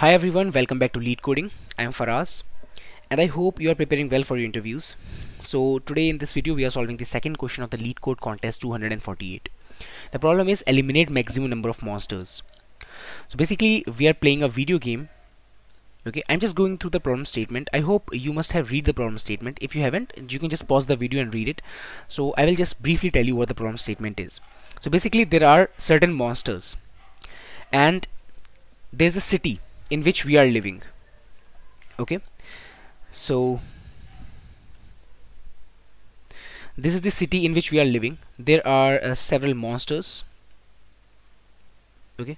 Hi everyone, welcome back to LeetCoding. I am Faraz and I hope you are preparing well for your interviews. So today in this video we are solving the second question of the LeetCode contest 248. The problem is eliminate maximum number of monsters. So basically we are playing a video game. Okay, I'm just going through the problem statement. I hope you must have read the problem statement. If you haven't, you can just pause the video and read it. So I will just briefly tell you what the problem statement is. So basically there are certain monsters and there's a city in which we are living. Okay, so this is the city in which we are living. There are several monsters. Okay,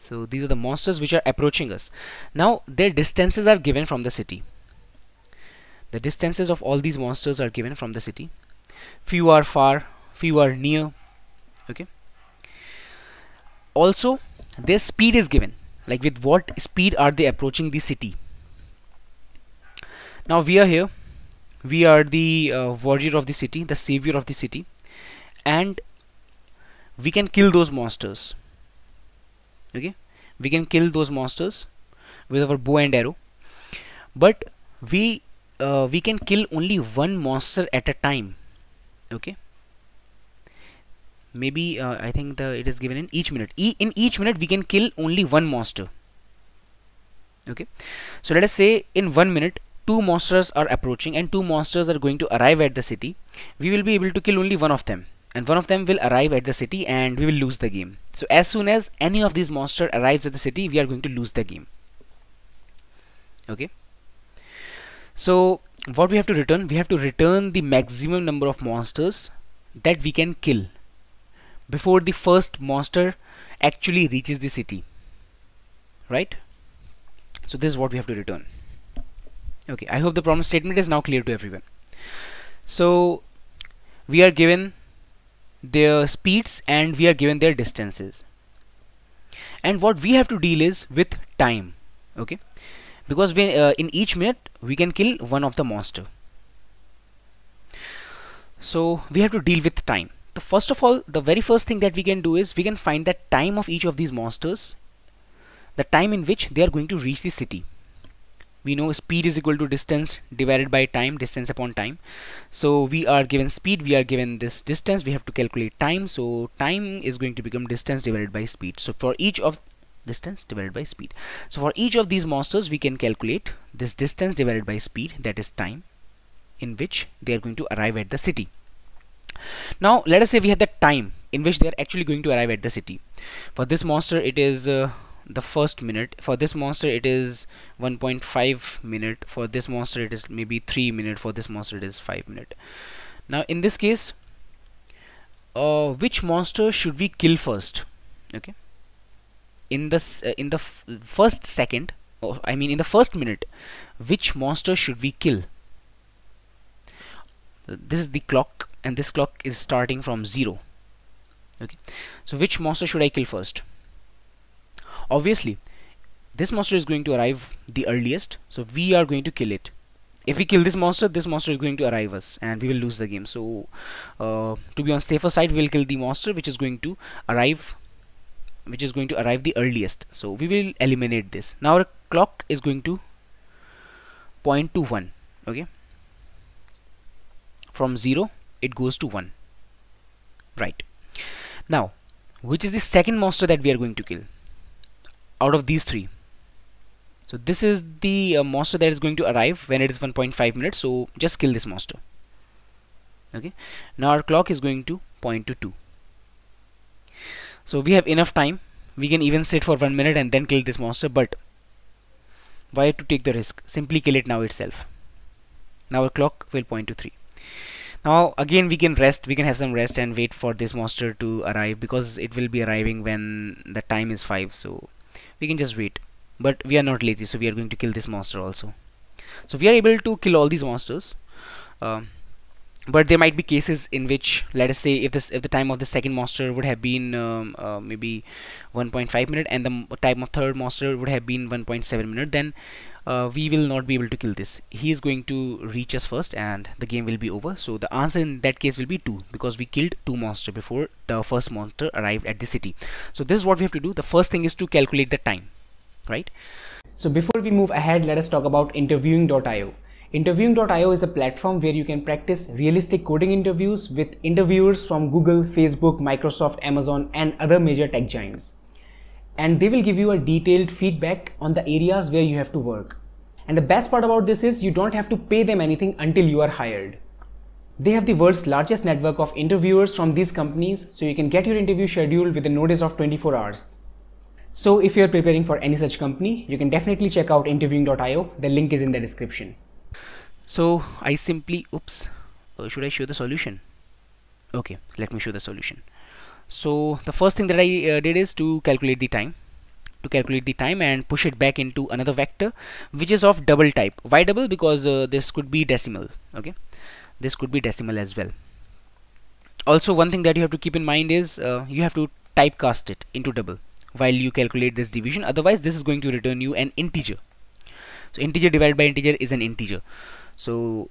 so these are the monsters which are approaching us. Now their distances are given from the city. The distances of all these monsters are given from the city. Few are far, few are near. Okay, also their speed is given, like with what speed are they approaching the city. Now we are here, we are the warrior of the city, the savior of the city, and we can kill those monsters. Okay, we can kill those monsters with our bow and arrow, but we can kill only one monster at a time. Okay, maybe I think it is given in each minute. In each minute we can kill only one monster. Okay, so let us say in 1 minute two monsters are approaching and two monsters are going to arrive at the city. We will be able to kill only one of them, and one of them will arrive at the city and we will lose the game. So as soon as any of these monsters arrives at the city, we are going to lose the game. Okay, so what we have to return? We have to return the maximum number of monsters that we can kill before the first monster actually reaches the city, right? So this is what we have to return. Okay, I hope the problem statement is now clear to everyone. So we are given their speeds and we are given their distances, and what we have to deal is with time. Okay, because we, in each minute we can kill one of the monster, so we have to deal with time. First of all, the very first thing that we can do is we can find the time of each of these monsters, the time in which they are going to reach the city. We know speed is equal to distance divided by time, distance upon time. So we are given speed, we are given this distance, we have to calculate time. So time is going to become distance divided by speed. So for each of distance divided by speed. So for each of these monsters we can calculate this distance divided by speed, that is time in which they are going to arrive at the city. Now let us say we have the time in which they are actually going to arrive at the city. For this monster it is the first minute, for this monster it is 1.5 minute, for this monster it is maybe 3 minute, for this monster it is 5 minute. Now in this case which monster should we kill first? Okay, in the first minute, which monster should we kill? This is the clock, and this clock is starting from 0. Okay, so which monster should I kill first? Obviously this monster is going to arrive the earliest, so we are going to kill it. If we kill this monster is going to arrive us and we will lose the game. So to be on safer side, we will kill the monster which is going to arrive the earliest. So we will eliminate this. Now our clock is going to point to 1. Okay, from 0 it goes to 1, right? Now which is the second monster that we are going to kill out of these three? So this is the monster that is going to arrive when it is 1.5 minutes, so just kill this monster. Okay, now our clock is going to point to 2, so we have enough time. We can even sit for 1 minute and then kill this monster, but why to take the risk? Simply kill it now itself. Now our clock will point to 3. Now again we can rest, we can have some rest and wait for this monster to arrive, because it will be arriving when the time is 5, so we can just wait. But we are not lazy, so we are going to kill this monster also. So we are able to kill all these monsters, but there might be cases in which, let us say, if the time of the second monster would have been maybe 1.5 minute and the time of third monster would have been 1.7 minute, then we will not be able to kill this. He is going to reach us first and the game will be over. So the answer in that case will be 2, because we killed 2 monsters before the first monster arrived at the city. So this is what we have to do. The first thing is to calculate the time. right? So before we move ahead, let us talk about interviewing.io. Interviewing.io is a platform where you can practice realistic coding interviews with interviewers from Google, Facebook, Microsoft, Amazon, and other major tech giants. And they will give you a detailed feedback on the areas where you have to work. And the best part about this is you don't have to pay them anything until you are hired. They have the world's largest network of interviewers from these companies, so you can get your interview scheduled with a notice of 24 hours. So if you are preparing for any such company, you can definitely check out interviewing.io. The link is in the description. So I simply, should I show the solution? Okay, let me show the solution. So the first thing that I did is to calculate the time. To calculate the time and push it back into another vector which is of double type. Why double? Because this could be decimal. Okay, this could be decimal as well. Also, one thing that you have to keep in mind is you have to typecast it into double while you calculate this division, otherwise this is going to return you an integer. So integer divided by integer is an integer, so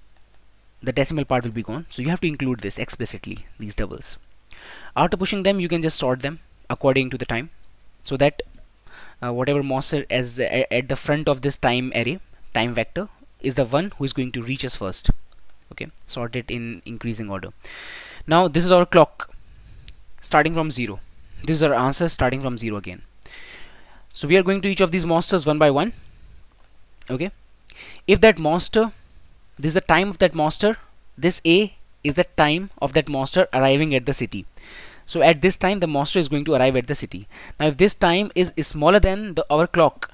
the decimal part will be gone. So you have to include this explicitly, these doubles. After pushing them, you can just sort them according to the time, so that whatever monster is at the front of this time array, time vector, is the one who is going to reach us first. Okay, sort it in increasing order. Now this is our clock starting from 0. This is our answer starting from 0 again. So we are going to each of these monsters one by one. Okay, if that monster, this is the time of that monster, this A is the time of that monster arriving at the city. So at this time the monster is going to arrive at the city. Now if this time is smaller than our clock,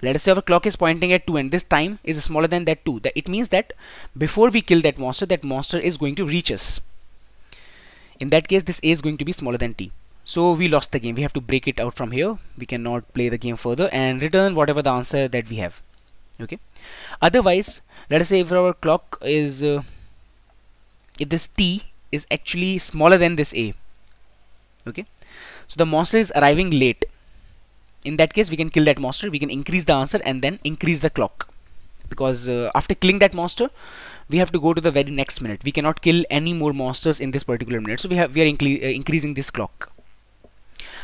let us say our clock is pointing at 2 and this time is smaller than that 2, it means that before we kill that monster is going to reach us. In that case this A is going to be smaller than T. So we lost the game, we have to break it out from here, we cannot play the game further and return whatever the answer that we have. Okay, otherwise let us say if our clock is, if this T is actually smaller than this A. Okay, so the monster is arriving late. In that case we can kill that monster, we can increase the answer and then increase the clock, because after killing that monster we have to go to the very next minute. We cannot kill any more monsters in this particular minute, so we are increasing this clock.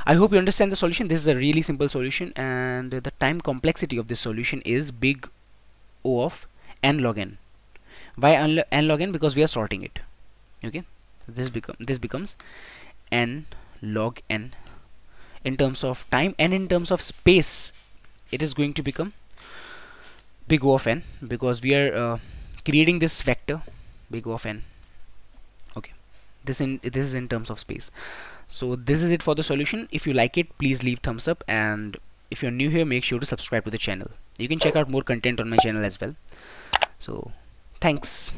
I hope you understand the solution. This is a really simple solution, and the time complexity of this solution is big O of n log n. Why n log n? Because we are sorting it. Okay, this becomes n log n in terms of time, and in terms of space it is going to become big O of n, because we are creating this vector big O of n. Okay, this is in terms of space. So this is it for the solution. If you like it, please leave thumbs up, and if you're new here, make sure to subscribe to the channel. You can check out more content on my channel as well. So thanks.